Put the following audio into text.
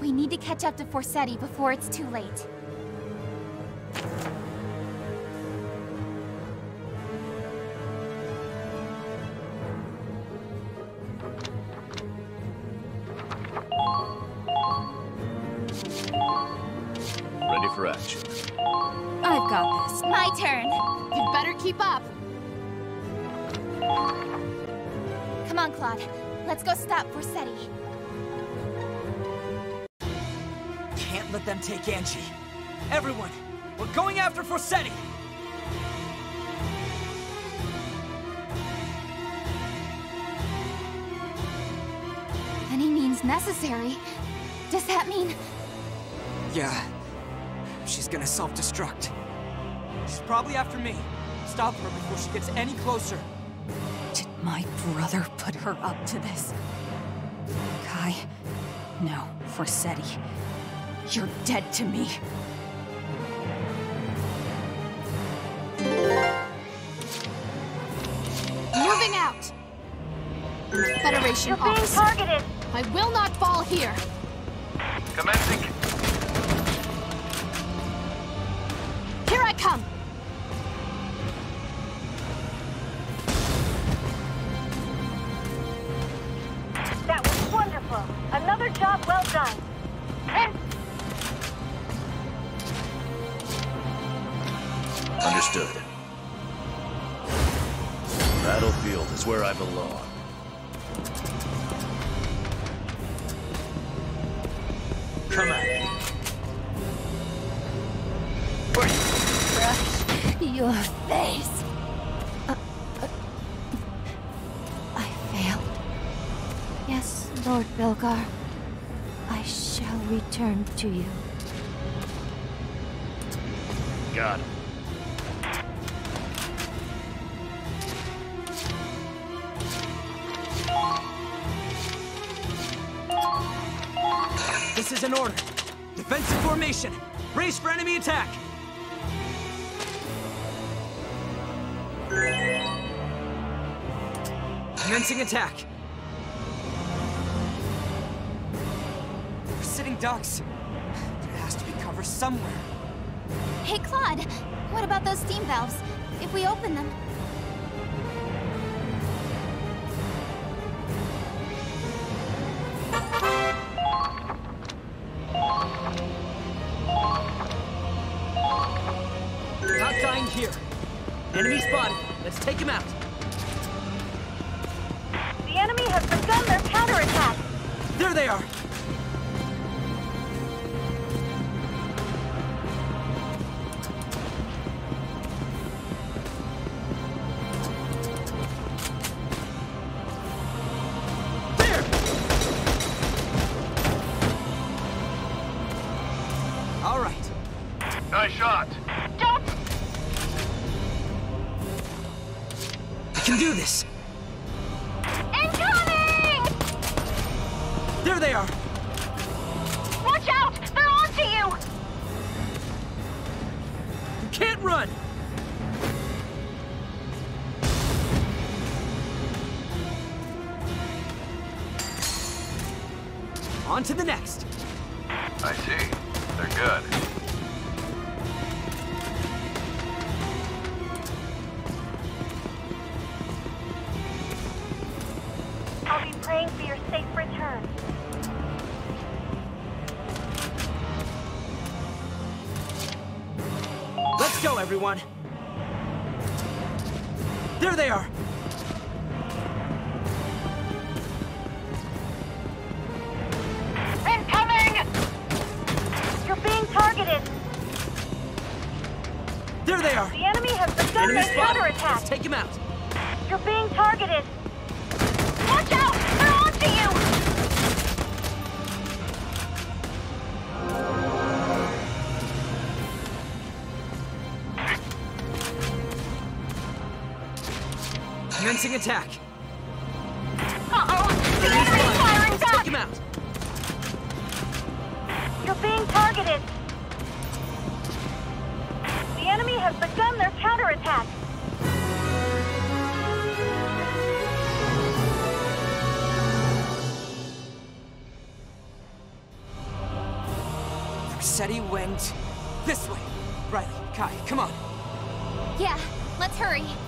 We need to catch up to Forseti before it's too late. Ready for action. I've got this. My turn. You'd better keep up. Come on, Claude. Let's go stop Forseti. Can't let them take Angie. Everyone, we're going after Forseti! Then he means necessary. Does that mean... Yeah. She's gonna self-destruct. She's probably after me. Stop her before she gets any closer. Did my brother put her up to this? Kai? No, Forseti. You're dead to me. Moving out! Federation officer. You're being targeted! I will not fall here! Commencing. Here I come! That was wonderful! Another job well done! Understood. Battlefield is where I belong. Come on. Brush your face. I failed. Yes, Lord Belgar. I shall return to you. Got it. This is an order. Defensive formation. Brace for enemy attack. Commencing attack. We're sitting ducks. There has to be cover somewhere. Hey, Claude. What about those steam valves? If we open them... Here. Enemy spotted. Let's take him out. The enemy has begun their counterattack. There they are. There! All right. Nice shot. We can do this! Incoming! There they are! Watch out! They're onto you! You can't run! On to the next! I see. They're good. Praying for your safe return. Let's go, everyone. There they are. Incoming! You're being targeted. There they are. The enemy has begun their counterattack. Let's take him out. You're being targeted. Watch out! They're onto you! Commencing attack. Uh-oh! The enemy's firing back! Take him out! You're being targeted! The enemy has begun their counterattack! Forseti went this way. Riley, Kai, come on. Yeah, let's hurry.